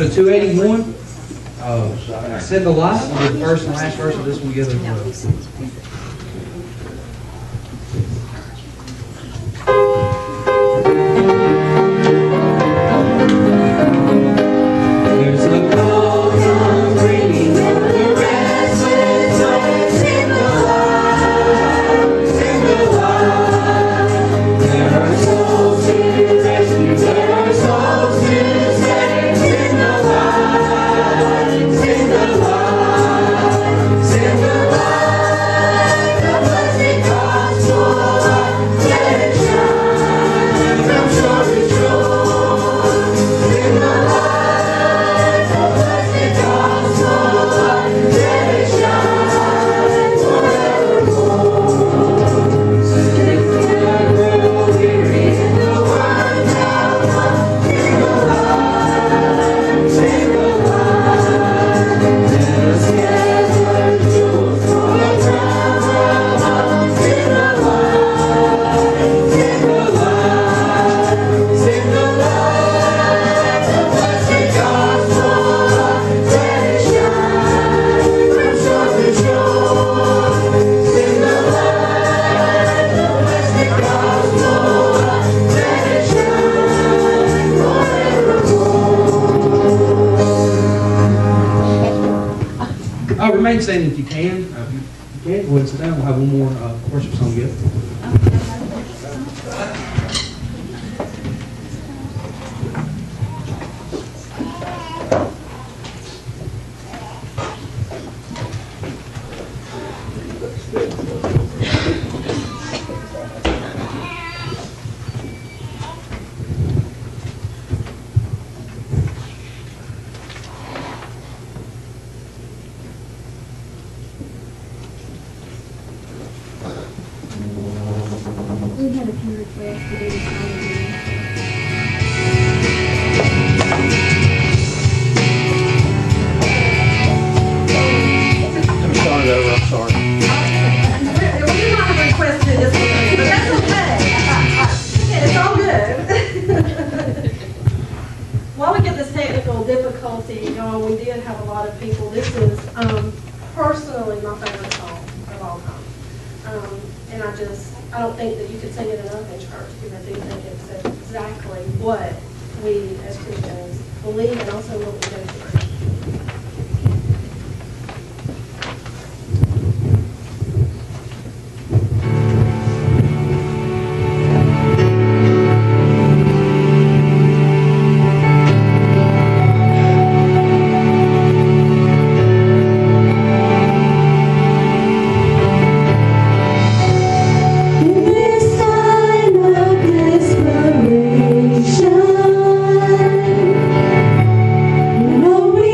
Go to 281. Send the life. The first and last verse of this one together. Standing if you can. If you can't, go ahead and sit down. We'll have one more worship song yet. No, we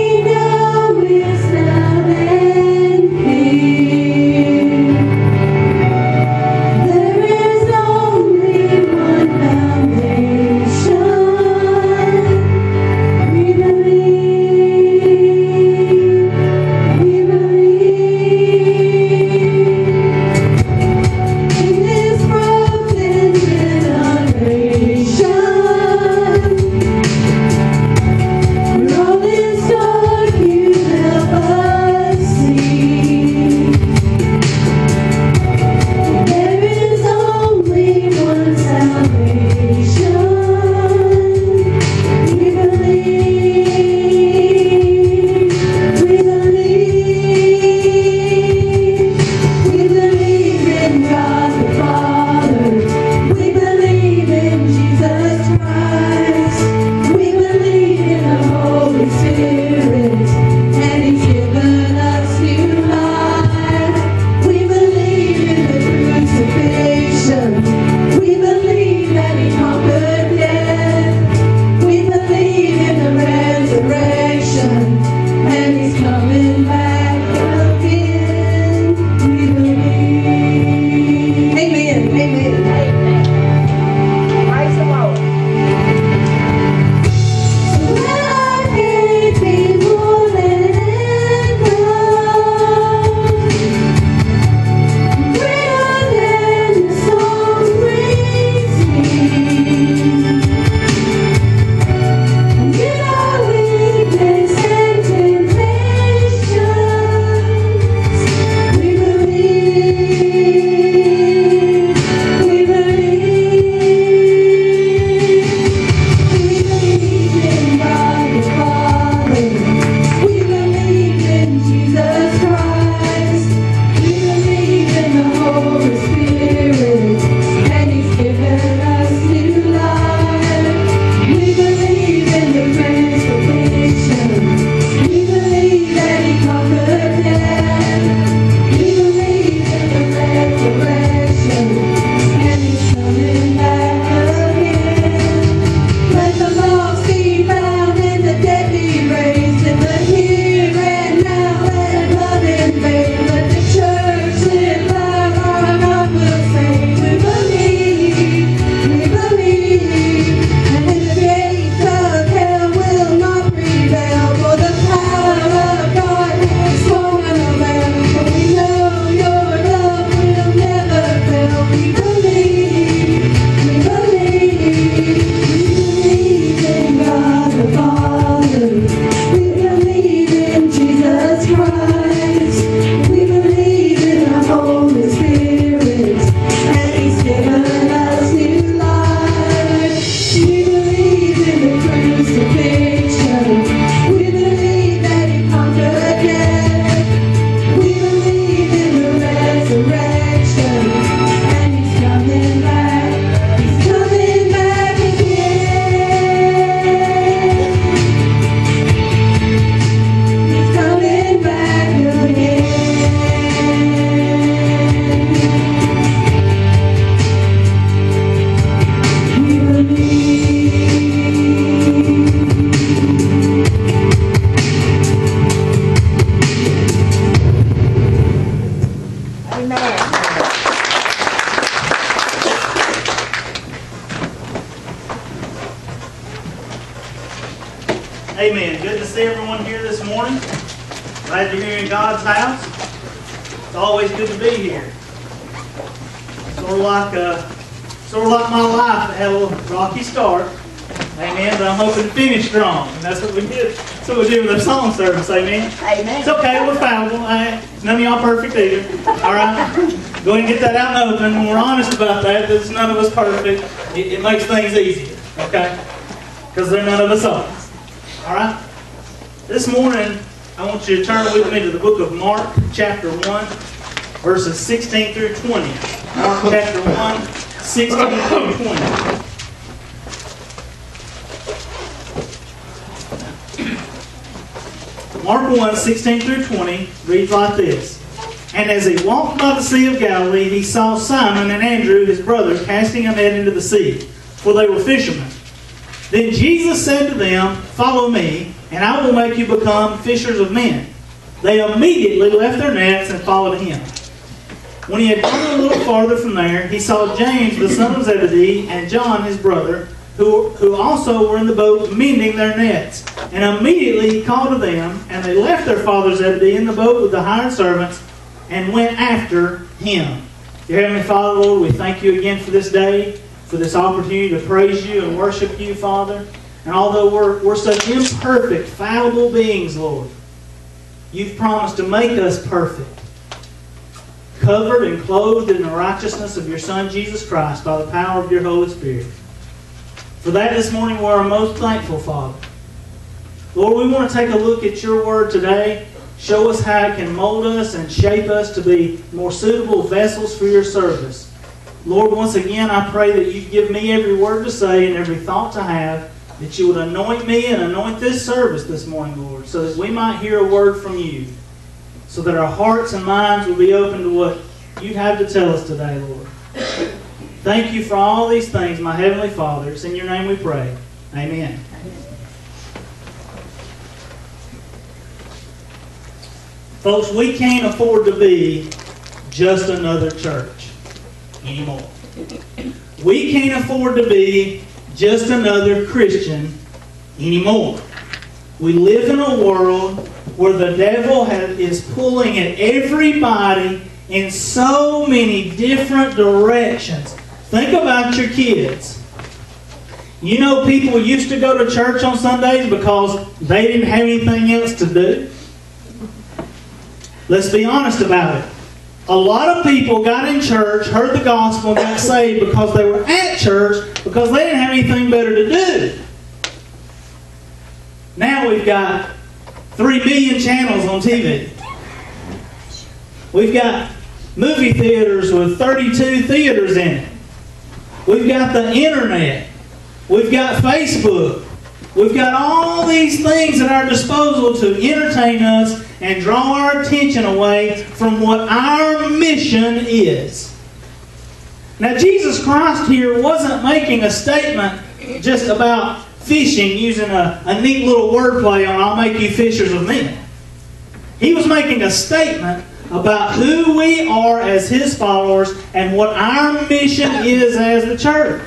Amen. Good to see everyone here this morning. Glad you're here in God's house. It's always good to be here. Sort of like my life, had a little rocky start. Amen. But I'm hoping to finish strong. And that's what we did. That's what we did with our song service. Amen. Amen. It's okay. We're fallible. None of y'all perfect either. All right. Go ahead and get that out in the open. When we're honest about that, there's none of us perfect. It makes things easier. Okay. Because there are none of us are. All right? This morning, I want you to turn with me to the book of Mark, chapter 1, verses 16 through 20. Mark, chapter 1, 16 through 20. Mark 1, 16 through 20 reads like this. And as he walked by the Sea of Galilee, he saw Simon and Andrew, his brother, casting a net into the sea, for they were fishermen. Then Jesus said to them, Follow me, and I will make you become fishers of men. They immediately left their nets and followed him. When he had gone a little farther from there, he saw James, the son of Zebedee, and John, his brother, who also were in the boat mending their nets. And immediately he called to them, and they left their father Zebedee in the boat with the hired servants and went after him. Dear Heavenly Father, Lord, we thank you again for this day, for this opportunity to praise you and worship you, Father. And although we're such imperfect, fallible beings, Lord, you've promised to make us perfect, covered and clothed in the righteousness of your Son, Jesus Christ, by the power of your Holy Spirit. For that this morning, we're most thankful, Father. Lord, we want to take a look at your word today. Show us how it can mold us and shape us to be more suitable vessels for your service. Lord, once again, I pray that you give me every word to say and every thought to have, that you would anoint me and anoint this service this morning, Lord, so that we might hear a word from you, so that our hearts and minds will be open to what you have to tell us today, Lord. Thank you for all these things, my Heavenly Father. It's in your name we pray. Amen. Folks, we can't afford to be just another church anymore. We can't afford to be just another Christian anymore. We live in a world where the devil is pulling at everybody in so many different directions. Think about your kids. You know, people used to go to church on Sundays because they didn't have anything else to do. Let's be honest about it. A lot of people got in church, heard the gospel, and got saved because they were at church because they didn't have anything better to do. Now we've got 3 million channels on TV. We've got movie theaters with 32 theaters in it. We've got the internet. We've got Facebook. We've got all these things at our disposal to entertain us and draw our attention away from what our mission is. Now, Jesus Christ here wasn't making a statement just about fishing using a neat little wordplay on I'll make you fishers of men. He was making a statement about who we are as His followers and what our mission is as the church.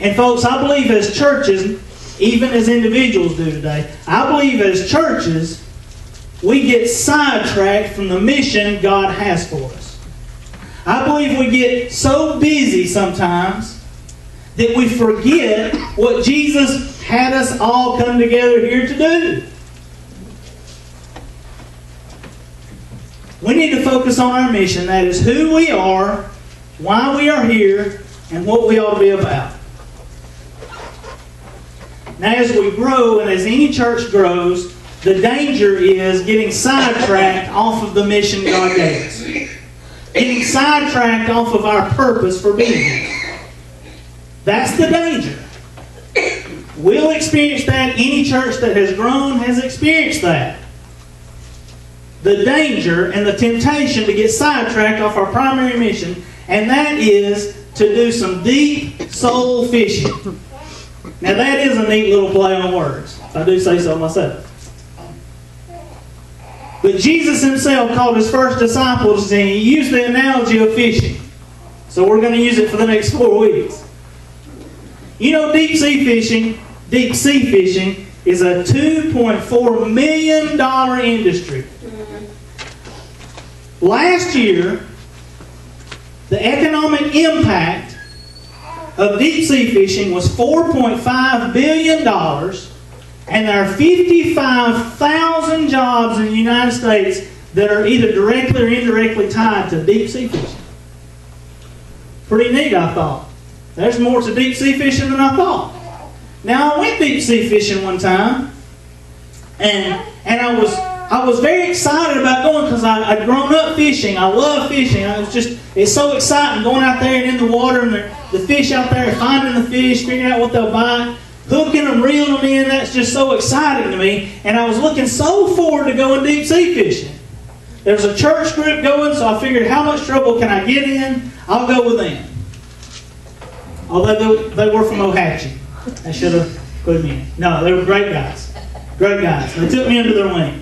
And folks, I believe as churches, even as individuals do today, I believe as churches, we get sidetracked from the mission God has for us. I believe we get so busy sometimes that we forget what Jesus had us all come together here to do. We need to focus on our mission. That is who we are, why we are here, and what we ought to be about. Now, as we grow and as any church grows, the danger is getting sidetracked off of the mission God gave us. Getting sidetracked off of our purpose for being here. That's the danger. We'll experience that. Any church that has grown has experienced that. The danger and the temptation to get sidetracked off our primary mission, and that is to do some deep soul fishing. Now, that is a neat little play on words, if I do say so myself. But Jesus himself called his first disciples and he used the analogy of fishing. So we're going to use it for the next 4 weeks. You know, deep sea fishing is a $2.4 million industry. Last year, the economic impact of deep sea fishing was $4.5 billion, and there are 55,000 jobs in the United States that are either directly or indirectly tied to deep sea fishing. Pretty neat, I thought. There's more to deep sea fishing than I thought. Now, I went deep sea fishing one time, and I was very excited about going because I'd grown up fishing. I love fishing. It's so exciting going out there and in the water and the fish out there, finding the fish, figuring out what they'll bite, hooking them, reeling them in. That's just so exciting to me. And I was looking so forward to going deep sea fishing. There was a church group going, so I figured how much trouble can I get in? I'll go with them. Although they were from Ohatchee. They should have put me in. No, they were great guys. Great guys. They took me under their wing.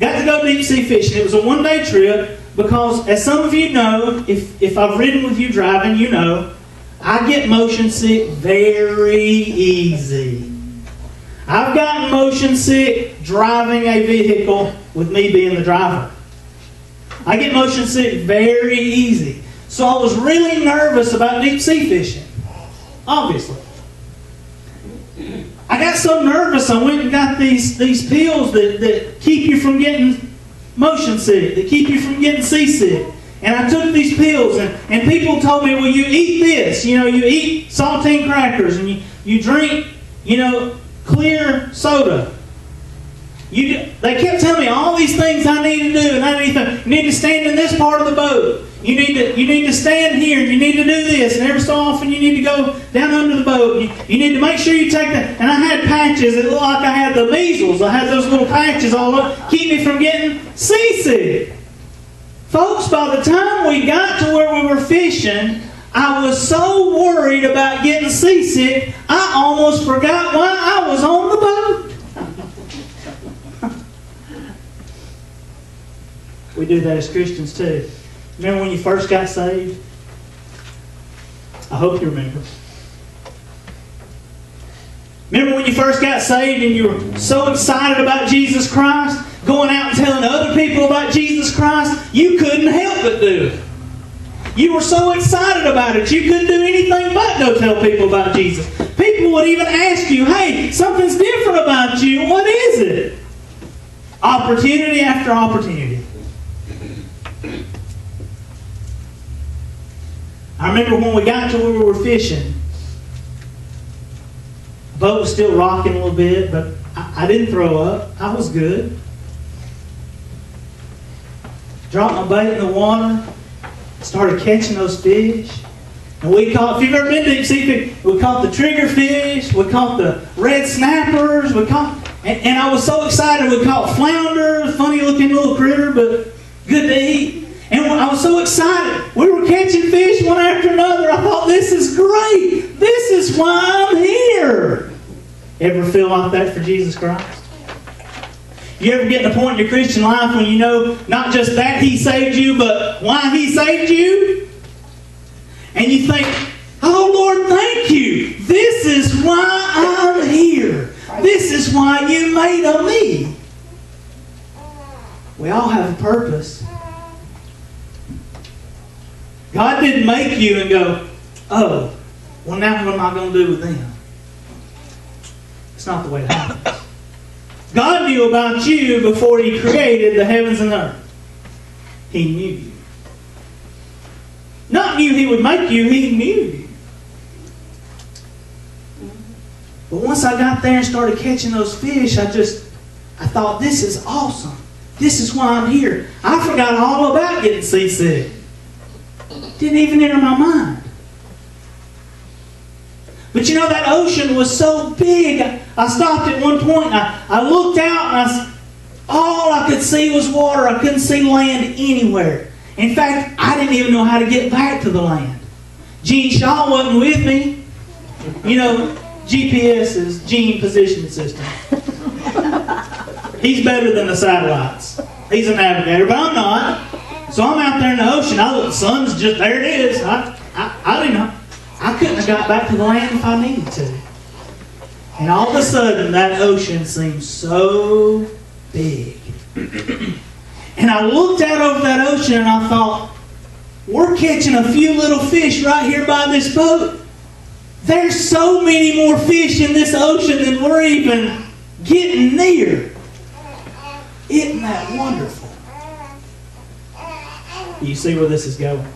Got to go deep sea fishing. It was a one-day trip because, as some of you know, if I've ridden with you driving, you know, I get motion sick very easy. I've gotten motion sick driving a vehicle with me being the driver. I get motion sick very easy. So I was really nervous about deep sea fishing, obviously. I got so nervous I went and got these pills that keep you from getting motion sick, that keep you from getting seasick. And I took these pills, and people told me, well, you eat this. You know, you eat saltine crackers, and you drink, you know, clear soda. They kept telling me all these things I need to do, and you need to stand in this part of the boat. You need to stand here, and you need to do this, and every so often you need to go down under the boat. You need to make sure you take that. And I had patches that looked like I had the measles. I had those little patches all up, keep me from getting seasick. Folks, by the time we got to where we were fishing, I was so worried about getting seasick, I almost forgot why I was on the boat. We do that as Christians too. Remember when you first got saved? I hope you remember. Remember when you first got saved and you were so excited about Jesus Christ, going out and telling other people about Jesus Christ? You couldn't help but do it. You were so excited about it, you couldn't do anything but go tell people about Jesus. People would even ask you, hey, something's different about you. What is it? Opportunity after opportunity. I remember when we got to where we were fishing, the boat was still rocking a little bit, but I didn't throw up. I was good. Dropped my bait in the water, started catching those fish. And we caught, if you've ever been deep sea fishing, we caught the triggerfish, we caught the red snappers, and I was so excited. We caught flounder, funny looking little critter, but good to eat. And I was so excited. We were catching fish one after another. I thought, this is great. This is why I'm here. Ever feel like that for Jesus Christ? You ever get to the point in your Christian life when you know not just that He saved you, but why He saved you? And you think, oh Lord, thank you. This is why I'm here. This is why you made of me. We all have a purpose. God didn't make you and go, oh, well now what am I going to do with them? It's not the way it happens. God knew about you before He created the heavens and earth. He knew you. Not knew He would make you, He knew you. But once I got there and started catching those fish, I thought, this is awesome. This is why I'm here. I forgot all about getting seasick. Didn't even enter my mind. But you know, that ocean was so big, I stopped at one point and I looked out and all I could see was water. I couldn't see land anywhere. In fact, I didn't even know how to get back to the land. Gene Shaw wasn't with me. You know, GPS is Gene Positioning System. He's better than the satellites. He's a navigator, but I'm not. So I'm out there in the ocean. I look, the sun's just there. It is. I didn't know. I couldn't have got back to the land if I needed to. And all of a sudden, that ocean seemed so big. And I looked out over that ocean and I thought, we're catching a few little fish right here by this boat. There's so many more fish in this ocean than we're even getting near. Isn't that wonderful? You see where this is going?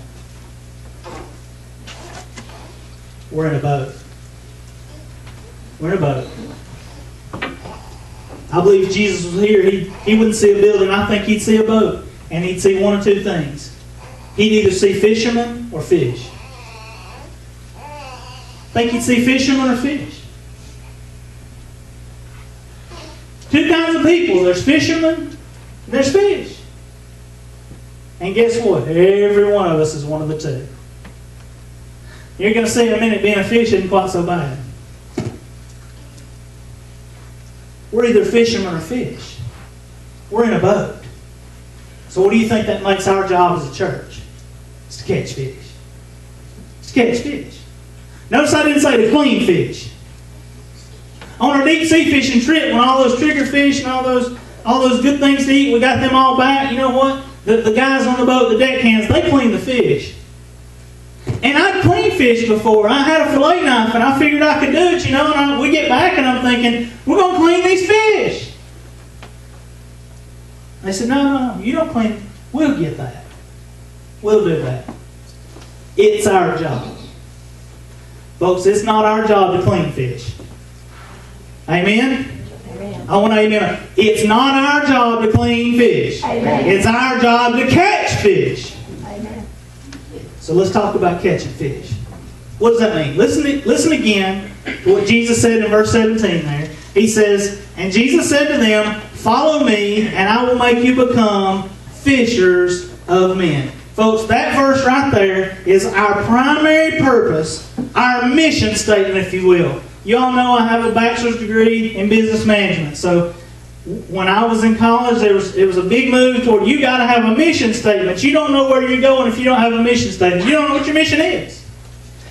We're in a boat. We're in a boat. I believe if Jesus was here, he wouldn't see a building. I think he'd see a boat. And he'd see one or two things. He'd either see fishermen or fish. I think he'd see fishermen or fish. Two kinds of people. There's fishermen and there's fish. And guess what? Every one of us is one of the two. You're going to see in a minute being a fish isn't quite so bad. We're either fishermen or fish. We're in a boat. So what do you think that makes our job as a church? It's to catch fish. It's to catch fish. Notice I didn't say to clean fish. On our deep sea fishing trip, when all those trigger fish and all those good things to eat, we got them all back. You know what? The guys on the boat, the deckhands, they clean the fish. And I'd cleaned fish before. I had a fillet knife and I figured I could do it, you know, and we get back and I'm thinking, we're going to clean these fish. They said, no, you don't clean. We'll get that. We'll do that. It's our job. Folks, it's not our job to clean fish. Amen? Amen. I want to amen. It's not our job to clean fish. Amen. It's our job to catch fish. So let's talk about catching fish. What does that mean? Listen again to what Jesus said in verse 17 there. He says, and Jesus said to them, follow me, and I will make you become fishers of men. Folks, that verse right there is our primary purpose, our mission statement, if you will. You all know I have a bachelor's degree in business management. So when I was in college, it was a big move toward you got to have a mission statement. You don't know where you're going if you don't have a mission statement. You don't know what your mission is.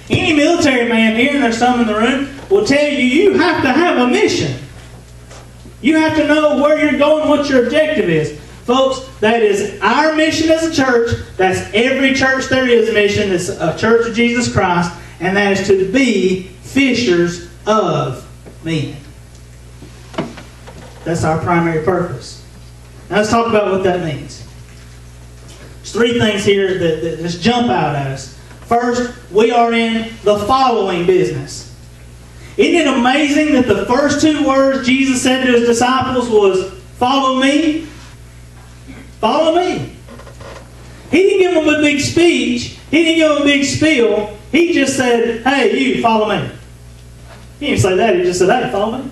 Any military man here, and there's some in the room, will tell you you have to have a mission. You have to know where you're going, what your objective is. Folks, that is our mission as a church. That's every church there is a mission. It's a church of Jesus Christ, and that is to be fishers of men. That's our primary purpose. Now let's talk about what that means. There's three things here that just jump out at us. First, we are in the following business. Isn't it amazing that the first two words Jesus said to his disciples was, follow me? Follow me. He didn't give them a big speech. He didn't give them a big spiel. He just said, hey, you, follow me. He didn't say that. He just said, hey, follow me.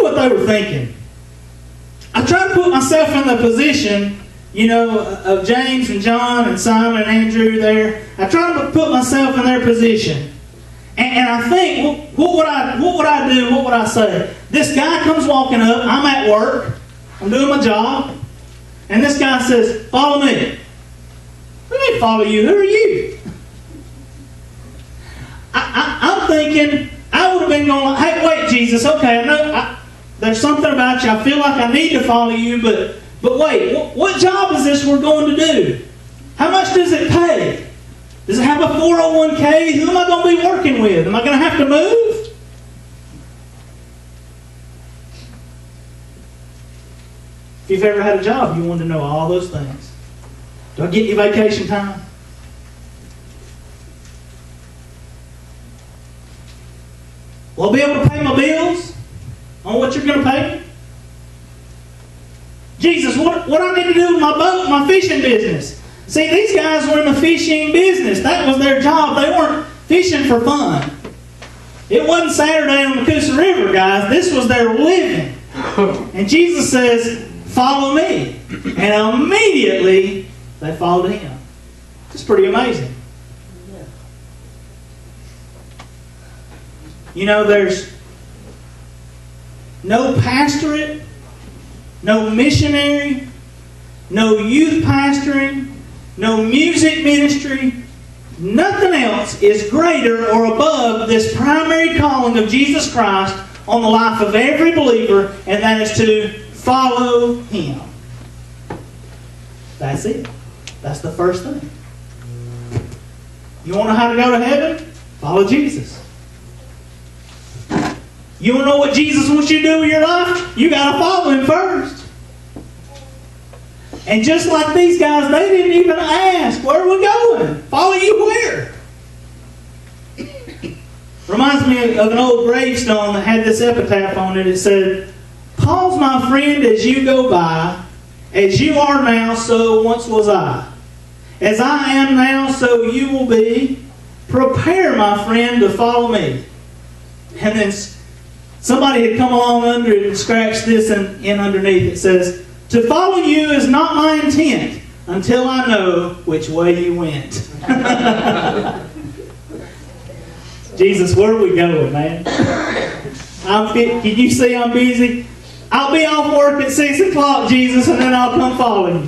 What they were thinking. I try to put myself in the position, you know, of James and John and Simon and Andrew there. I try to put myself in their position. And I think, well, what would I do? What would I say? This guy comes walking up. I'm at work. I'm doing my job. And this guy says, follow me. Let me follow you. Who are you? I'm thinking, I would have been going like, hey, wait, Jesus. Okay, I know. There's something about you. I feel like I need to follow you, but wait, what job is this we're going to do? How much does it pay? Does it have a 401k? Who am I going to be working with? Am I going to have to move? If you've ever had a job, you wanted to know all those things. Do I get any vacation time? Will I be able to pay my bills? On what you're going to pay me? Jesus, what I need to do with my boat, my fishing business? See, these guys were in the fishing business. That was their job. They weren't fishing for fun. It wasn't Saturday on the Coosa River, guys. This was their living. And Jesus says, follow me. And immediately, they followed him. It's pretty amazing. You know, there's no pastorate, no missionary, no youth pastoring, no music ministry, Nothing else is greater or above this primary calling of Jesus Christ on the life of every believer, and that is to follow Him. That's it. That's the first thing. You want to know how to go to heaven? Follow Jesus. You want to know what Jesus wants you to do with your life? You got to follow Him first. And just like these guys, they didn't even ask, where are we going? Follow you where? Reminds me of an old gravestone that had this epitaph on it. It said, "Pause, my friend, as you go by. As you are now, so once was I. As I am now, so you will be. Prepare, my friend, to follow me." And then somebody had come along under it and scratched this in underneath. It says, "To follow you is not my intent until I know which way you went." Jesus, where are we going, man? Can you see I'm busy? I'll be off work at 6 o'clock, Jesus, and then I'll come follow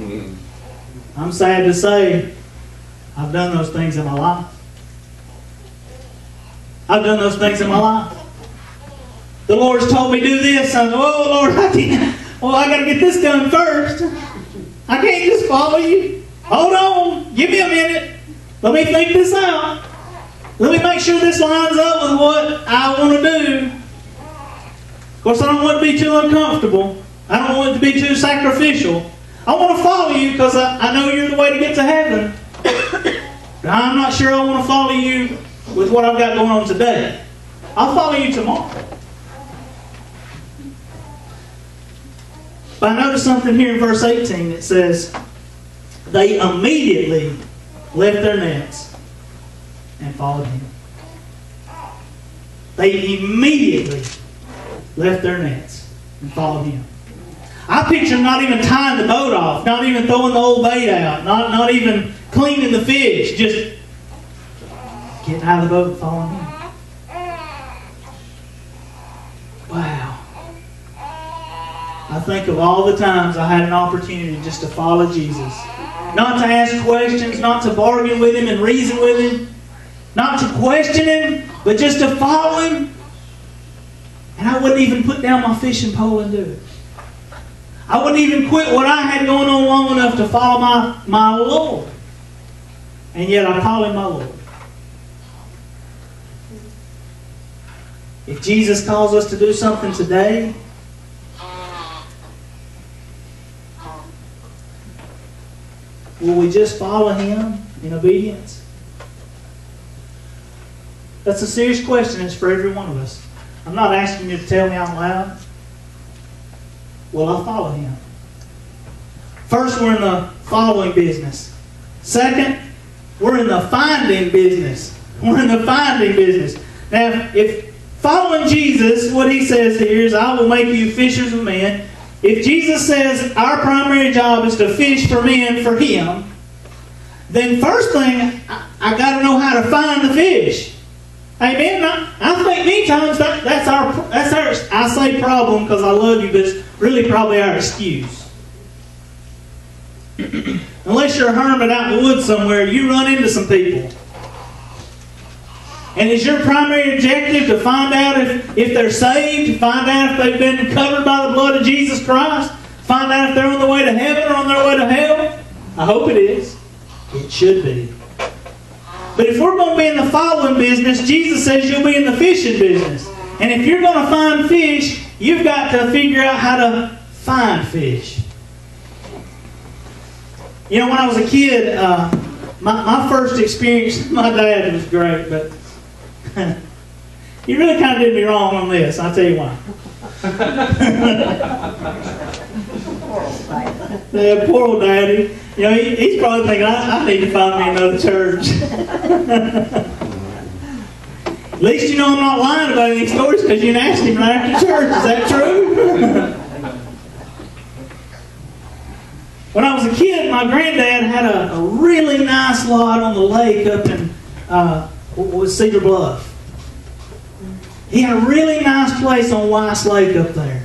you. I'm sad to say, I've done those things in my life. I've done those things in my life. The Lord's told me do this. I'm like, oh, Lord, I can't. Well, I got to get this done first. I can't just follow you. Hold on. Give me a minute. Let me think this out. Let me make sure this lines up with what I want to do. Of course, I don't want it to be too uncomfortable. I don't want it to be too sacrificial. I want to follow you because I know you're the way to get to heaven. But I'm not sure I want to follow you with what I've got going on today. I'll follow you tomorrow. But I noticed something here in verse 18 that says, they immediately left their nets and followed Him. They immediately left their nets and followed Him. I picture them not even tying the boat off, not even throwing the old bait out, not even cleaning the fish, just getting out of the boat and following Him. Wow. I think of all the times I had an opportunity just to follow Jesus. Not to ask questions, not to bargain with Him and reason with Him, not to question Him, but just to follow Him. And I wouldn't even put down my fishing pole and do it. I wouldn't even quit what I had going on long enough to follow my Lord. And yet I call Him my Lord. If Jesus calls us to do something today, will we just follow Him in obedience? That's a serious question. It's for every one of us. I'm not asking you to tell me out loud. Will I follow Him? First, we're in the following business. Second, we're in the finding business. We're in the finding business. Now, if following Jesus, what He says here is, I will make you fishers of men. If Jesus says our primary job is to fish for men for Him, then first thing, I got to know how to find the fish. Amen. I think many times that's our I say problem because I love you, but it's really probably our excuse. Unless you're a hermit out in the woods somewhere, you run into some people. And is your primary objective to find out if they're saved, find out if they've been covered by the blood of Jesus Christ, find out if they're on the way to heaven or on their way to hell? I hope it is. It should be. But if we're going to be in the following business, Jesus says you'll be in the fishing business. And if you're going to find fish, you've got to figure out how to find fish. You know, when I was a kid, my first experience with my dad was great, but he really kind of did me wrong on this. I'll tell you why. Yeah, poor old daddy. You know, he's probably thinking, I need to find me another church. At least you know I'm not lying about any stories because you asked him right after church. Is that true? When I was a kid, my granddad had a really nice lot on the lake up in Cedar Bluff. He had a really nice place on Weiss Lake up there.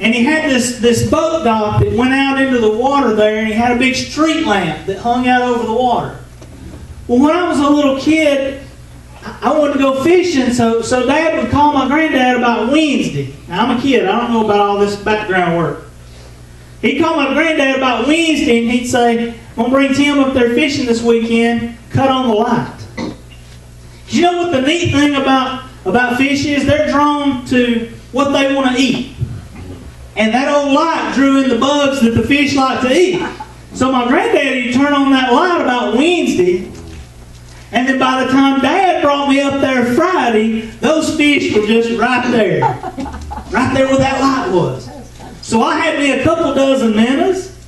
And he had this boat dock that went out into the water there, and he had a big street lamp that hung out over the water. Well, when I was a little kid, I wanted to go fishing, so Dad would call my granddad about Wednesday. Now, I'm a kid. I don't know about all this background work. He'd call my granddad about Wednesday, and he'd say, I'm going to bring Tim up there fishing this weekend. Cut on the light. You know what the neat thing about fish is? They're drawn to what they want to eat. And that old light drew in the bugs that the fish like to eat. So my granddaddy would turn on that light about Wednesday, and then by the time Dad brought me up there Friday, those fish were just right there where that light was. So I had me a couple dozen minnows,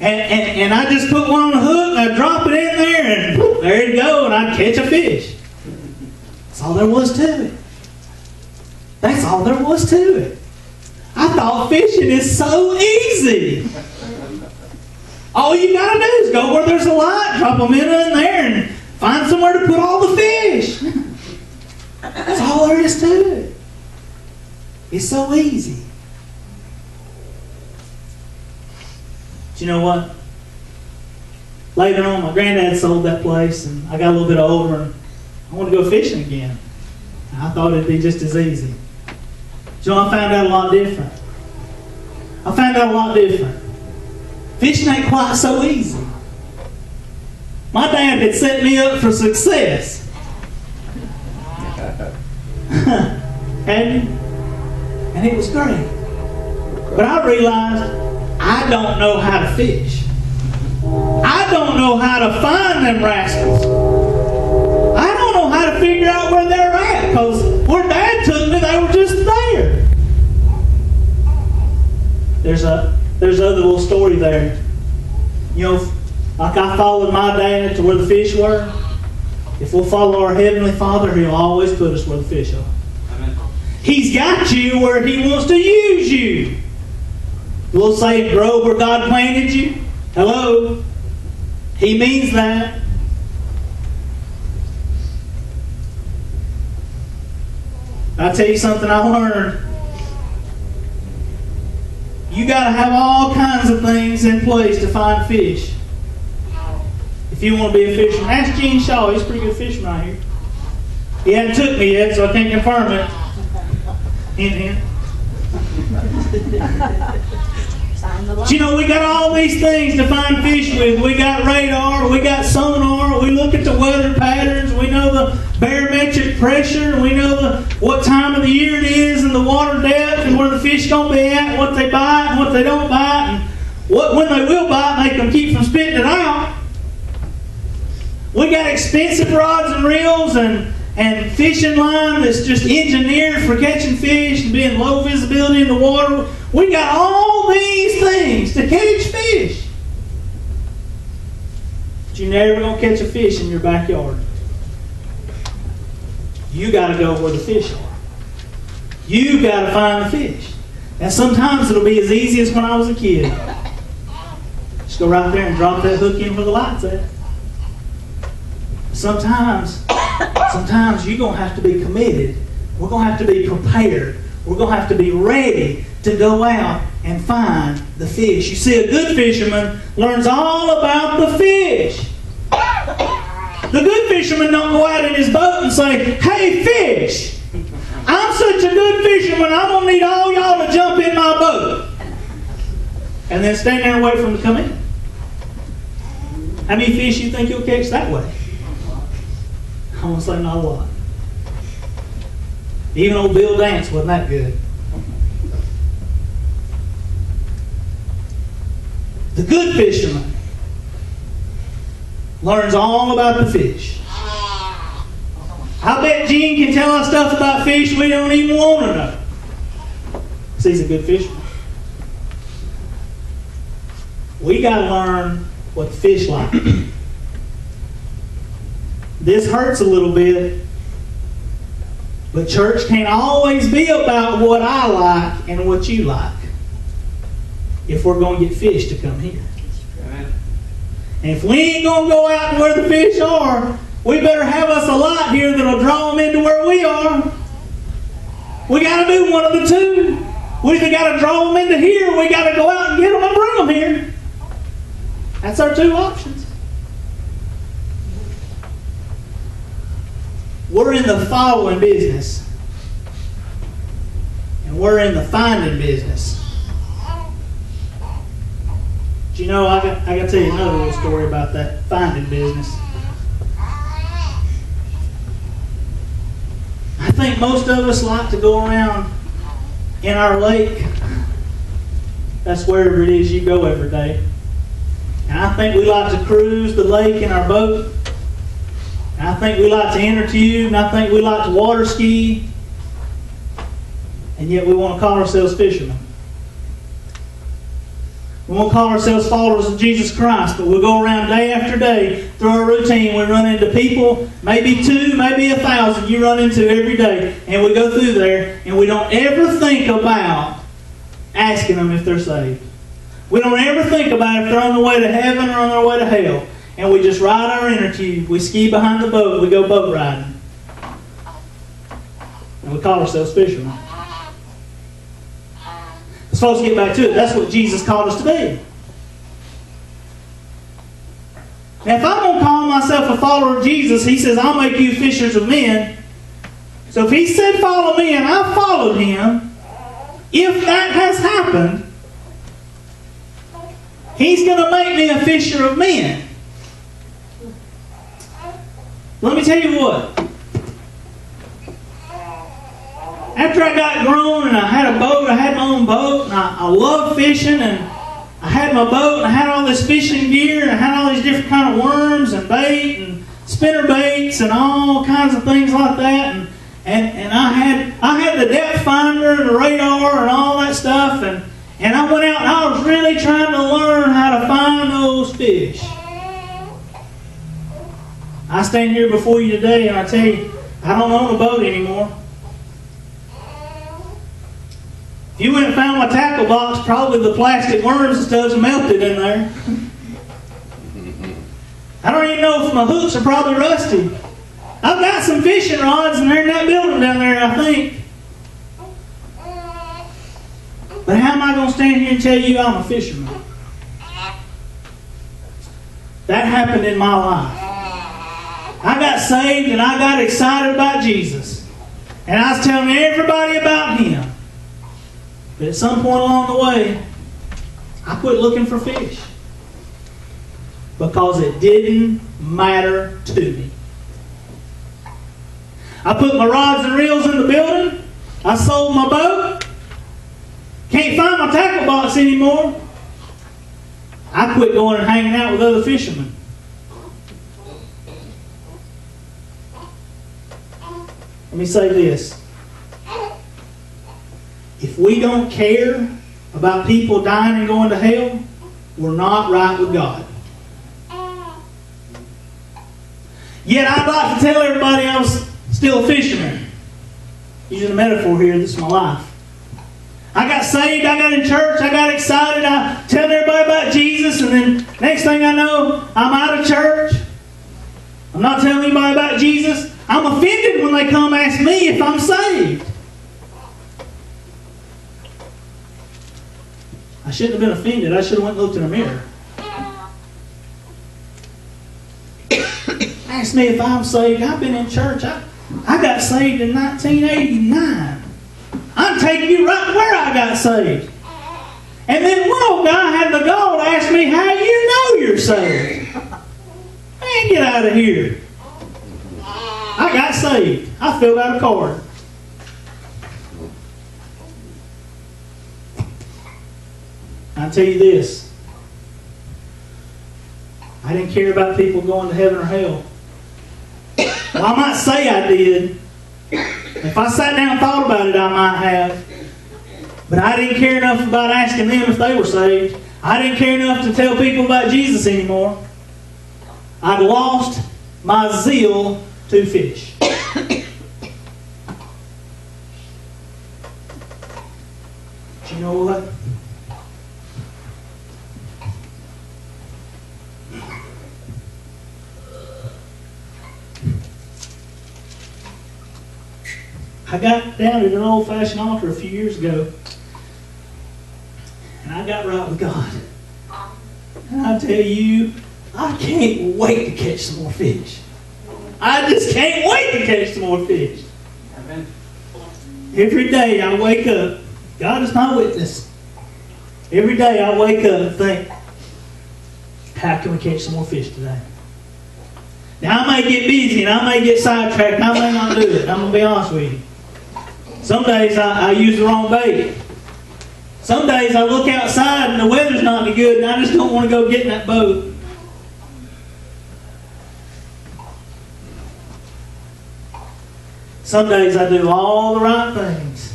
and I just put one on the hook, and I'd drop it in there, and whoop, there it'd go, and I'd catch a fish. That's all there was to it. That's all there was to it. I thought fishing is so easy. All you gotta do is go where there's a light, drop a minnow in there, and find somewhere to put all the fish. That's all there is to it. It's so easy. But you know what? Later on, my granddad sold that place, and I got a little bit older, and I wanted to go fishing again. And I thought it'd be just as easy. So I found out a lot different. I found out a lot different. Fishing ain't quite so easy. My dad had set me up for success. And it was great. But I realized I don't know how to fish. I don't know how to find them rascals. I don't know how to figure out where they're at, because where Dad took me, they were just there. There's another little story there. You know, like I followed my dad to where the fish were. If we'll follow our Heavenly Father, He'll always put us where the fish are. Amen. He's got you where He wants to use you. We'll say, grow where God planted you. Hello. He means that. I'll tell you something I learned. You got to have all kinds of things in place to find fish. If you want to be a fisherman, ask Gene Shaw. He's a pretty good fisherman out here. He hadn't took me yet, so I can't confirm it. But you know, we got all these things to find fish with. We got radar, we got sonar, we look at the weather patterns, we know the barometric pressure, we know what time of the year it is and the water depth and where the fish going to be at, what they bite and what they don't bite, and when they will bite, make them keep from spitting it out. We got expensive rods and reels and fishing line that's just engineered for catching fish and being low visibility in the water. We got all these things to catch fish. But you're never going to catch a fish in your backyard. You got to go where the fish are. You got to find the fish. And sometimes it'll be as easy as when I was a kid. Just go right there and drop that hook in where the light's at. Sometimes you're going to have to be committed. We're going to have to be prepared. We're going to have to be ready to go out and find the fish. You see, a good fisherman learns all about the fish. The good fisherman don't go out in his boat and say, hey, fish, I'm such a good fisherman, I'm going to need all y'all to jump in my boat. And then stand there and wait for them to come in. How many fish you think you'll catch that way? I'm going to say not a lot. Even old Bill Dance wasn't that good. The good fisherman learns all about the fish. I bet Gene can tell us stuff about fish we don't even want to know. Because he's a good fisherman. We got to learn what the fish like. This hurts a little bit, but church can't always be about what I like and what you like if we're going to get fish to come here. And if we ain't going to go out to where the fish are, we better have us a light here that'll draw them into where we are. We got to do one of the two. We either got to draw them into here, we got to go out and get them and bring them here. That's our two options. We're in the following business, and we're in the finding business. Do you know, I got to tell you another little story about that finding business. I think most of us like to go around in our lake. That's wherever it is you go every day. And I think we like to cruise the lake in our boat. And I think we like to inner tube. And I think we like to water ski. And yet we want to call ourselves fishermen. We won't call ourselves followers of Jesus Christ, but we'll go around day after day through our routine. We run into people, maybe 2, maybe 1,000 you run into every day. And we go through there, and we don't ever think about asking them if they're saved. We don't ever think about if they're on the way to heaven or on their way to hell. And we just ride our inner tube. We ski behind the boat. We go boat riding. And we call ourselves fishermen. It's supposed to get back to it. That's what Jesus called us to be. Now, if I'm going to call myself a follower of Jesus, he says, I'll make you fishers of men. So if he said, follow me, and I followed him, if that has happened, he's going to make me a fisher of men. Let me tell you what. After I got grown and I had a boat, I had my own boat, and I loved fishing, and I had my boat, and I had all this fishing gear, and I had all these different kind of worms and bait and spinner baits and all kinds of things like that, and I had the depth finder and the radar and all that stuff, and I went out and I was really trying to learn how to find those fish. I stand here before you today and I tell you, I don't own a boat anymore. If you went and found my tackle box, probably the plastic worms and stuff melted in there. I don't even know if my hooks are probably rusty. I've got some fishing rods and they're in that building down there, I think. But how am I going to stand here and tell you I'm a fisherman? That happened in my life. I got saved and I got excited about Jesus. And I was telling everybody about him. But at some point along the way, I quit looking for fish. Because it didn't matter to me. I put my rods and reels in the building. I sold my boat. Can't find my tackle box anymore. I quit going and hanging out with other fishermen. Let me say this. If we don't care about people dying and going to hell, we're not right with God. Yet I'd like to tell everybody I was still a fisherman. Using a metaphor here, this is my life. I got saved, I got in church, I got excited, I tell everybody about Jesus, and then next thing I know, I'm out of church. I'm not telling anybody about Jesus. I'm offended when they come ask me if I'm saved. I shouldn't have been offended. I should have went and looked in a mirror. Ask me if I'm saved. I've been in church. I got saved in 1989. I'll take you right where I got saved. And then one old guy had the gall to ask me, how do you know you're saved? Man, get out of here. I got saved. I filled out a card. I'll tell you this. I didn't care about people going to heaven or hell. Well, I might say I did. If I sat down and thought about it, I might have. But I didn't care enough about asking them if they were saved. I didn't care enough to tell people about Jesus anymore. I'd lost my zeal to fish. Do you know what? I got down at an old-fashioned altar a few years ago, and I got right with God. And I tell you, I can't wait to catch some more fish. I just can't wait to catch some more fish. Amen. Every day I wake up, God is my witness. Every day I wake up and think, how can we catch some more fish today? Now, I may get busy and I may get sidetracked and I may not do it. I'm going to be honest with you. Some days I use the wrong bait. Some days I look outside and the weather's not any good and I just don't want to go get in that boat. Some days I do all the right things.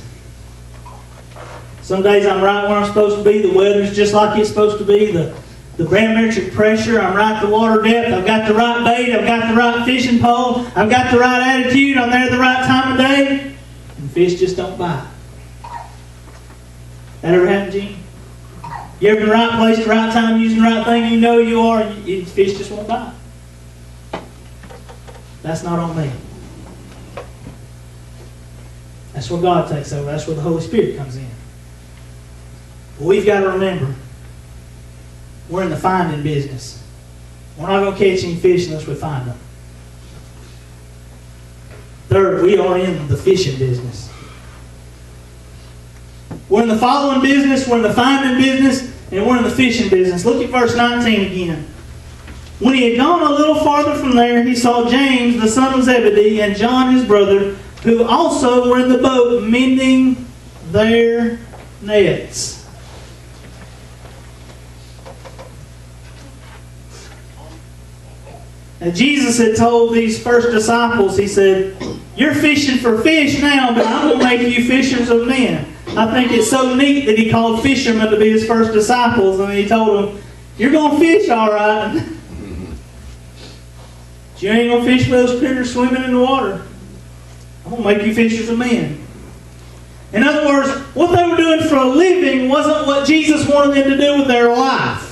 Some days I'm right where I'm supposed to be. The weather's just like it's supposed to be. The barometric pressure, I'm right the water depth, I've got the right bait, I've got the right fishing pole, I've got the right attitude, I'm there at the right time of day, and fish just don't bite. That ever happened, Gene? You ever in the right place at the right time using the right thing you know you are, and fish just won't bite? That's not on me. That's where God takes over. That's where the Holy Spirit comes in. But we've got to remember, we're in the finding business. We're not going to catch any fish unless we find them. Third, we are in the fishing business. We're in the following business, we're in the finding business, and we're in the fishing business. Look at verse 19 again. When he had gone a little farther from there, he saw James, the son of Zebedee, and John, his brother, who also were in the boat mending their nets. And Jesus had told these first disciples, he said, you're fishing for fish now, but I'm going to make you fishers of men. I think it's so neat that he called fishermen to be his first disciples. And he told them, you're going to fish all right. But you ain't going to fish with those critters swimming in the water. I'm going to make you fishers of men. In other words, what they were doing for a living wasn't what Jesus wanted them to do with their life.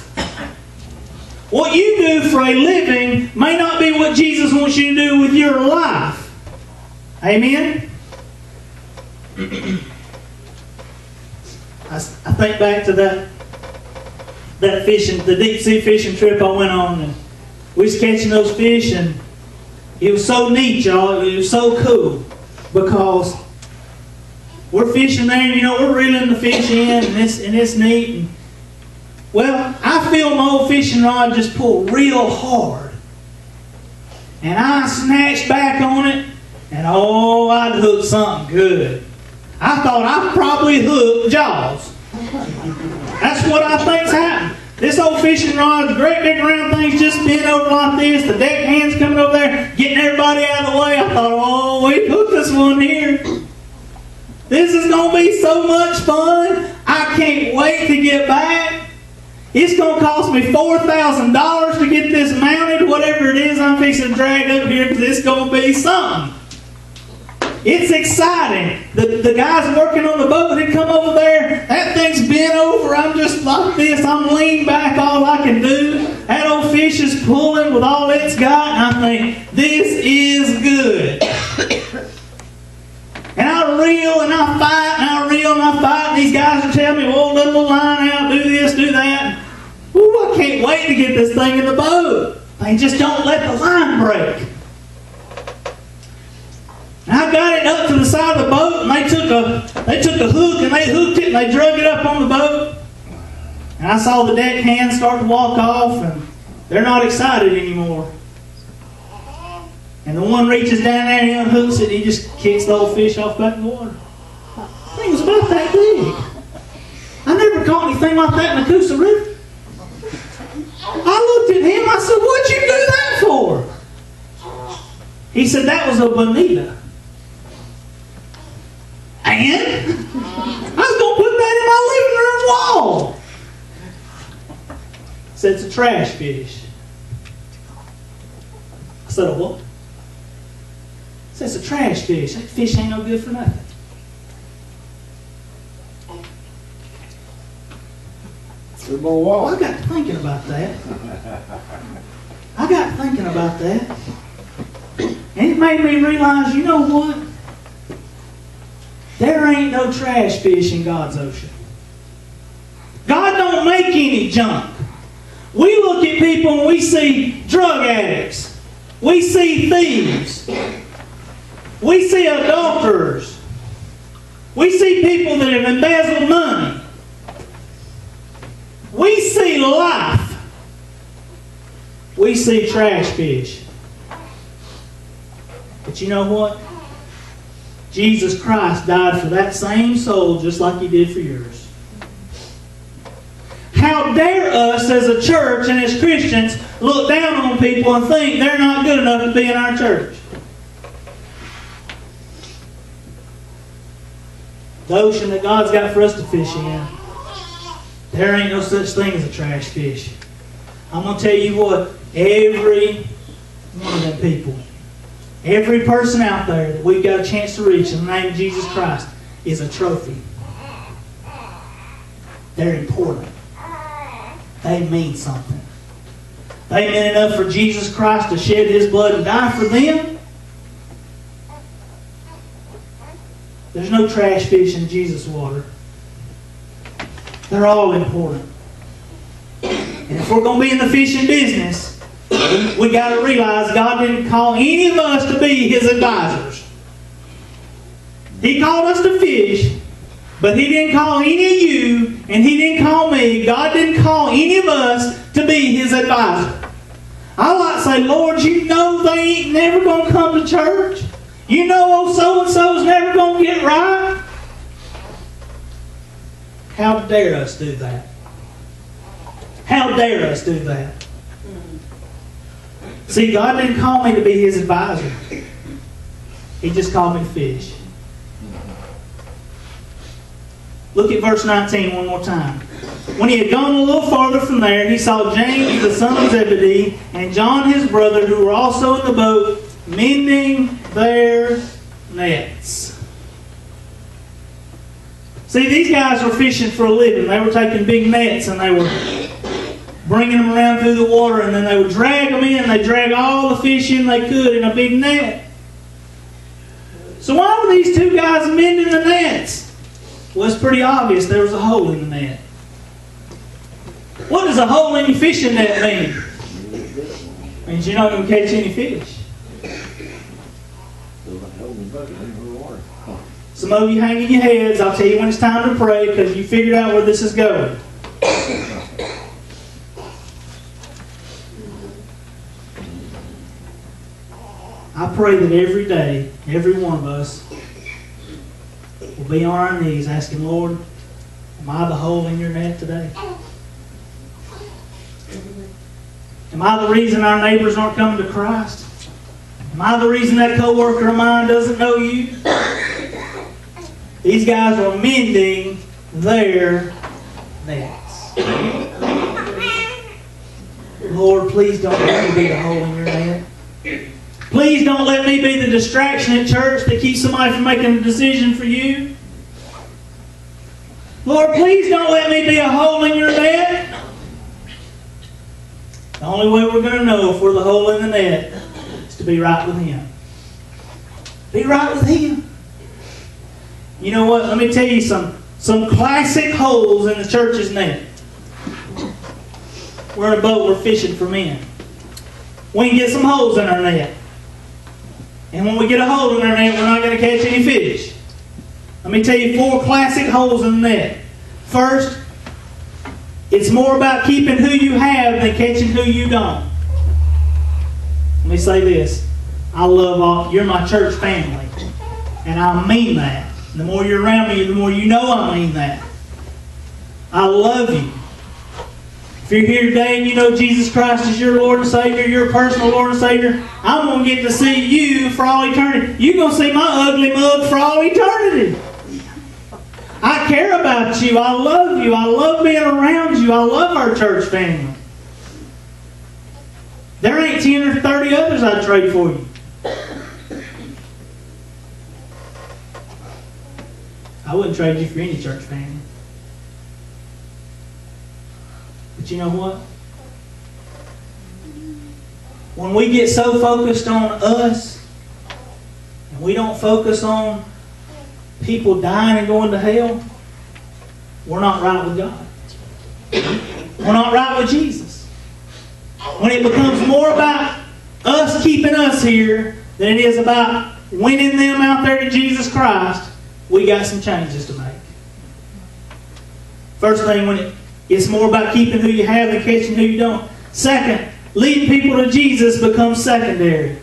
What you do for a living may not be what Jesus wants you to do with your life. Amen? I think back to that fishing, the deep sea fishing trip I went on. And we was catching those fish and it was so neat, y'all. It was so cool because we're fishing there and, you know, we're reeling the fish in and it's neat. And, well, I feel my old fishing rod just pull real hard. And I snatched back on it, and oh, I'd hooked something good. I thought I probably hooked Jaws. That's what I think's happened. This old fishing rod, the great big round thing's just bent over like this, the deck hand's coming over there, getting everybody out of the way. I thought, oh, we hooked this one here. This is going to be so much fun. I can't wait to get back. It's going to cost me $4,000 to get this mounted, whatever it is I'm fixing to drag up here, because it's going to be something. It's exciting. The guys working on the boat, they come over there, that thing's bent over, I'm just like this, I'm leaning back all I can do. That old fish is pulling with all it's got, and I think, this is good. And I reel and I fight and I reel and I fight, and these guys are telling me, well, let the line out, do this, do that. Ooh, I can't wait to get this thing in the boat. They just don't let the line break. And I got it up to the side of the boat, and they took a hook and they hooked it and they drug it up on the boat. And I saw the deck hand start to walk off, and they're not excited anymore. And the one reaches down there and he unhooks it and he just kicks the old fish off back in the water. The thing was about that big. I never caught anything like that in the Coosa River. I looked at him, I said, what'd you do that for? He said, that was a bonita. And? I was going to put that in my living room wall. I said, it's a trash fish. I said, a what? That's a trash fish. That fish ain't no good for nothing. Well, I got to thinking about that. And it made me realize, you know what? There ain't no trash fish in God's ocean. God don't make any junk. We look at people and we see drug addicts. We see thieves. We see adulterers. We see people that have embezzled money. We see life. We see trash fish. But you know what? Jesus Christ died for that same soul just like He did for yours. How dare us as a church and as Christians look down on people and think they're not good enough to be in our church. The ocean that God's got for us to fish in, there ain't no such thing as a trash fish. I'm going to tell you what, every one of them people, every person out there that we've got a chance to reach in the name of Jesus Christ is a trophy. They're important. They mean something. They meant enough for Jesus Christ to shed His blood and die for them. There's no trash fish in Jesus' water. They're all important. And if we're going to be in the fishing business, we got to realize God didn't call any of us to be His advisors. He called us to fish, but He didn't call any of you, and He didn't call me. God didn't call any of us to be His advisor. I like to say, Lord, You know they ain't never going to come to church. You know old so-and-so's never going to get right. How dare us do that? How dare us do that? See, God didn't call me to be His advisor. He just called me to fish. Look at verse 19 one more time. When he had gone a little farther from there, he saw James, the son of Zebedee, and John his brother, who were also in the boat, mending their nets. See, these guys were fishing for a living. They were taking big nets and they were bringing them around through the water, and then they would drag them in. They'd drag all the fish in they could in a big net. So why were these two guys mending the nets? Well, it's pretty obvious there was a hole in the net. What does a hole in your fishing net mean? It means you're not going to catch any fish. Some of you hanging your heads, I'll tell you when it's time to pray because you figured out where this is going. I pray that every day, every one of us will be on our knees asking, Lord, am I the hole in your net today? Am I the reason our neighbors aren't coming to Christ? Am I the reason that co-worker of mine doesn't know you? These guys are mending their nets. Lord, please don't let me be the hole in your net. Please don't let me be the distraction at church that keeps somebody from making a decision for you. Lord, please don't let me be a hole in your net. The only way we're going to know if we're the hole in the net is to be right with Him. Be right with Him. You know what? Let me tell you some classic holes in the church's net. We're in a boat. We're fishing for men. We can get some holes in our net. And when we get a hole in our net, we're not going to catch any fish. Let me tell you four classic holes in the net. First, it's more about keeping who you have than catching who you don't. Let me say this. I love all, you're my church family. And I mean that. The more you're around me, the more you know I mean that. I love you. If you're here today and you know Jesus Christ is your Lord and Savior, your personal Lord and Savior, I'm going to get to see you for all eternity. You're going to see my ugly mug for all eternity. I care about you. I love you. I love being around you. I love our church family. There ain't 10 or 30 others I'd trade for you. I wouldn't trade you for any church family. But you know what? When we get so focused on us, and we don't focus on people dying and going to hell, we're not right with God. We're not right with Jesus. When it becomes more about us keeping us here than it is about winning them out there to Jesus Christ. We got some changes to make. First thing, when it's more about keeping who you have than catching who you don't. Second, leading people to Jesus becomes secondary.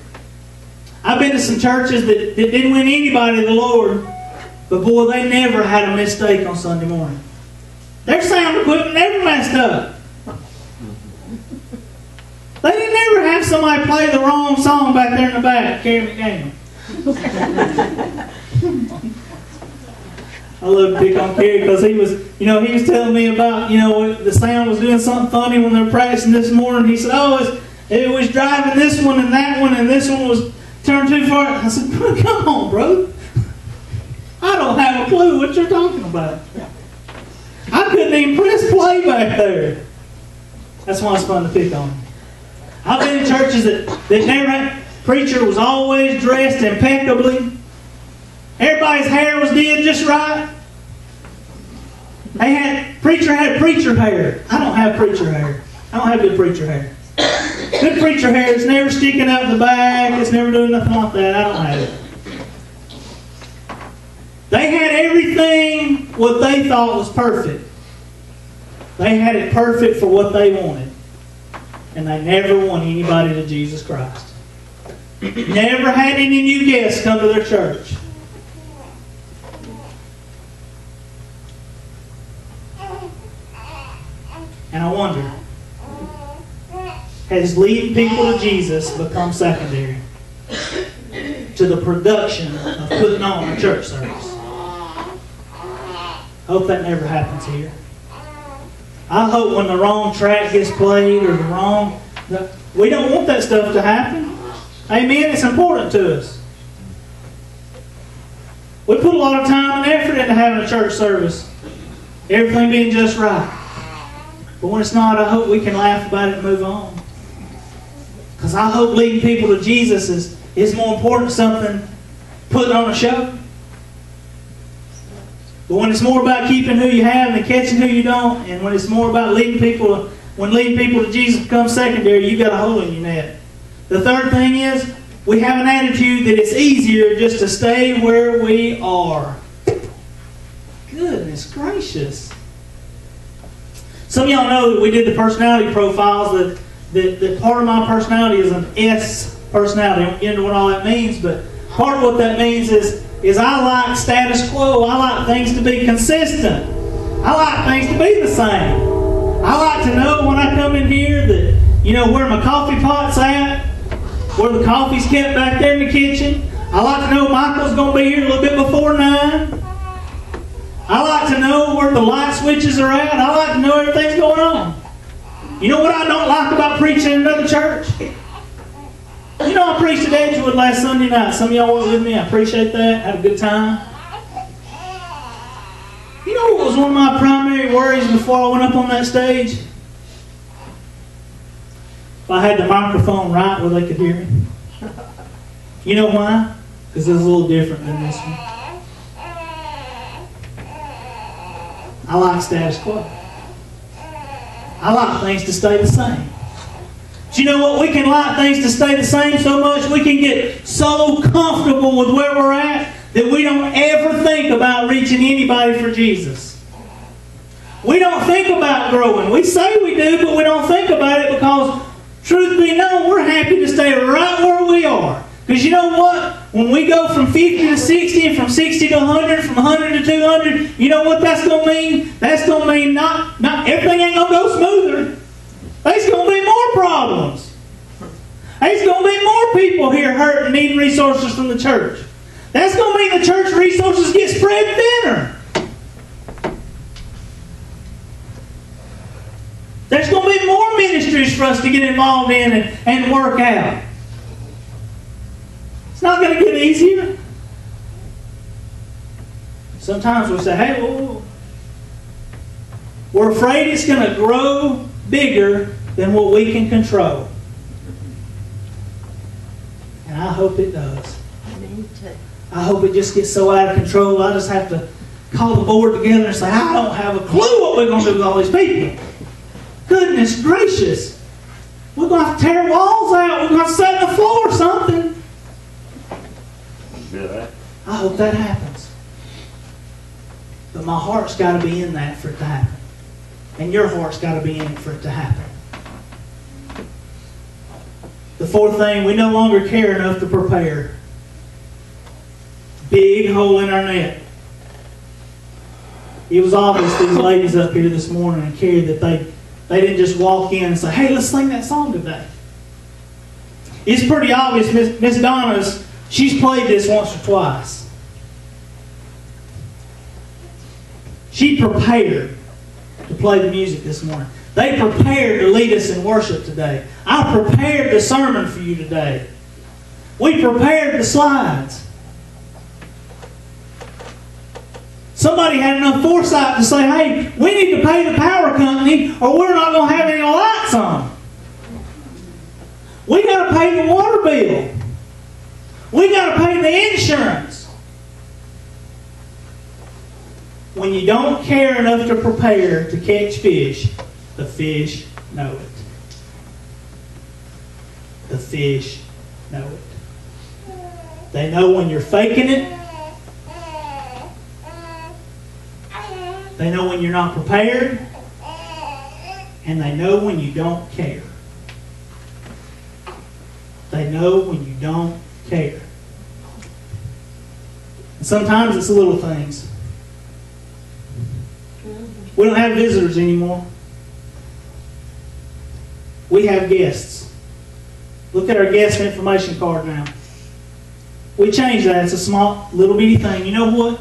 I've been to some churches that didn't win anybody to the Lord, but boy, they never had a mistake on Sunday morning. Their sound equipment never messed up. They didn't ever have somebody play the wrong song back there in the back, Carrie McDaniel. I love to pick on Carrie because he was telling me about, the sound was doing something funny when they were practicing this morning. He said, it was driving this one and that one, and this one was turned too far. I said, come on, bro. I don't have a clue what you're talking about. I couldn't even press play back there. That's why it's fun to pick on. I've been in churches that never, preacher was always dressed impeccably. Everybody's hair was did just right. Preacher had preacher hair. I don't have preacher hair. I don't have good preacher hair. Good preacher hair is never sticking out the back. It's never doing nothing like that. I don't have it. They had everything what they thought was perfect. They had it perfect for what they wanted. And they never won anybody to Jesus Christ. Never had any new guests come to their church. And I wonder, has leading people to Jesus become secondary to the production of putting on a church service? I hope that never happens here. I hope when the wrong track gets played or we don't want that stuff to happen. Amen? It's important to us. We put a lot of time and effort into having a church service. Everything being just right. But when it's not, I hope we can laugh about it and move on. Because I hope leading people to Jesus is more important than something putting on a show. But when it's more about keeping who you have and catching who you don't, and when it's more about leading people to Jesus becomes secondary, you've got a hole in your net. The third thing is, we have an attitude that it's easier just to stay where we are. Goodness gracious. Some of y'all know that we did the personality profiles, that part of my personality is an S personality. I don't get into what all that means, but part of what that means is I like status quo. I like things to be consistent. I like things to be the same. I like to know when I come in here that, where my coffee pot's at, where the coffee's kept back there in the kitchen. I like to know Michael's going to be here a little bit before 9. I like to know where the light switches are at. I like to know everything's going on. You know what I don't like about preaching in another church? I preached at Edgewood last Sunday night. Some of y'all went with me. I appreciate that. Had a good time. You know what was one of my primary worries before I went up on that stage? If I had the microphone right where they could hear me. You know why? Because it was a little different than this one. I like status quo. I like things to stay the same. But you know what? We can like things to stay the same so much, we can get so comfortable with where we're at that we don't ever think about reaching anybody for Jesus. We don't think about growing. We say we do, but we don't think about it because, truth be known, we're happy to stay right where we are. Because you know what? When we go from 50 to 60, and from 60 to 100, from 100 to 200, you know what that's going to mean? That's going to mean not everything ain't going to go smoother. There's going to be more problems. There's going to be more people here hurting, needing resources from the church. That's going to mean the church resources get spread thinner. There's going to be more ministries for us to get involved in and work out. It's not going to get easier. Sometimes we'll say, hey, whoa. We're afraid it's going to grow bigger than what we can control. And I hope it does. I hope it just gets so out of control, I just have to call the board together and say, I don't have a clue what we're going to do with all these people. Goodness gracious. We're going to have to tear walls out. We're going to set the floor. I hope that happens. But my heart's got to be in that for it to happen. And your heart's got to be in it for it to happen. The fourth thing, we no longer care enough to prepare. Big hole in our net. It was obvious these ladies up here this morning and Carrie that they didn't just walk in and say, hey, let's sing that song today. It's pretty obvious Miss Donna's, she's played this once or twice. She prepared to play the music this morning. They prepared to lead us in worship today. I prepared the sermon for you today. We prepared the slides. Somebody had enough foresight to say, hey, we need to pay the power company or we're not going to have any lights on. We got to pay the water bill. We got to pay the insurance. When you don't care enough to prepare to catch fish, the fish know it. The fish know it. They know when you're faking it. They know when you're not prepared. And they know when you don't care. They know when you don't care. And sometimes it's the little things. We don't have visitors anymore. We have guests. Look at our guest information card now. We changed that. It's a small, little bitty thing. You know what?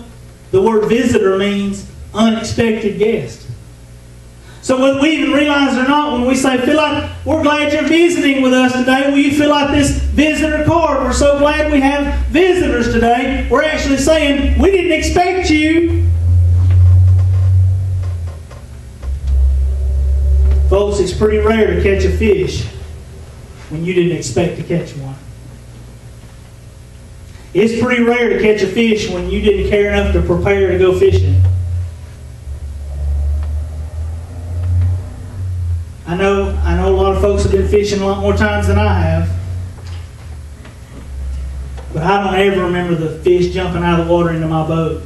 The word visitor means unexpected guest. So whether we even realize it or not, when we say, "Feel like we're glad you're visiting with us today," will you fill out this visitor card? We're so glad we have visitors today. We're actually saying, we didn't expect you. Folks, it's pretty rare to catch a fish when you didn't expect to catch one. It's pretty rare to catch a fish when you didn't care enough to prepare to go fishing. I know a lot of folks have been fishing a lot more times than I have. But I don't ever remember the fish jumping out of the water into my boat.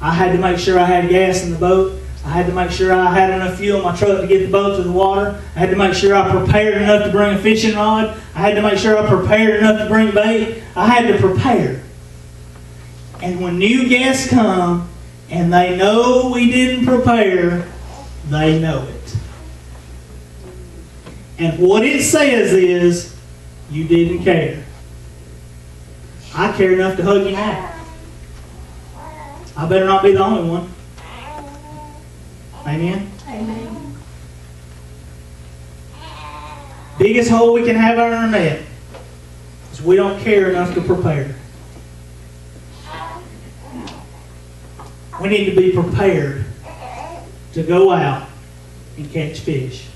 I had to make sure I had gas in the boat. I had to make sure I had enough fuel in my truck to get the boat to the water. I had to make sure I prepared enough to bring a fishing rod. I had to make sure I prepared enough to bring bait. I had to prepare. And when new guests come, and they know we didn't prepare, they know it. And what it says is, you didn't care. I care enough to hug you now. I better not be the only one. Amen? Amen. Biggest hole we can have on our net is we don't care enough to prepare. We need to be prepared to go out and catch fish.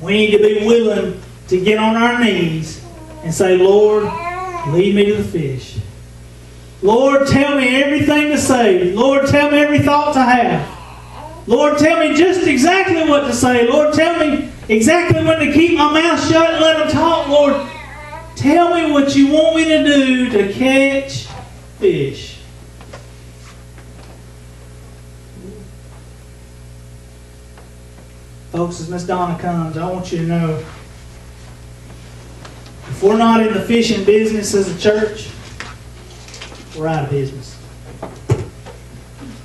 We need to be willing to get on our knees and say, Lord, lead me to the fish. Lord, tell me everything to say. Lord, tell me every thought to have. Lord, tell me just exactly what to say. Lord, tell me exactly when to keep my mouth shut and let them talk. Lord, tell me what you want me to do to catch fish. Folks, as Miss Donna comes, I want you to know, if we're not in the fishing business as a church, we're out of business.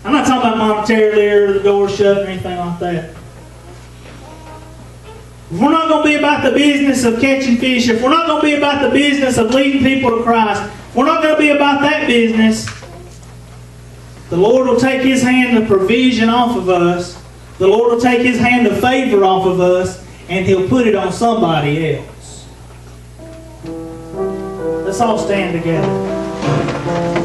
I'm not talking about monetarily or the door shut or anything like that. If we're not going to be about the business of catching fish, if we're not going to be about the business of leading people to Christ, if we're not going to be about that business, the Lord will take His hand of provision off of us. The Lord will take His hand of favor off of us, and He'll put it on somebody else. Let's all stand together.